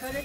Turret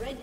Red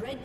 Red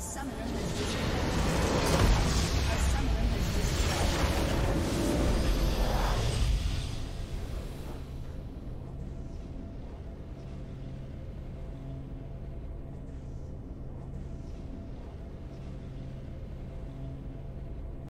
Summon.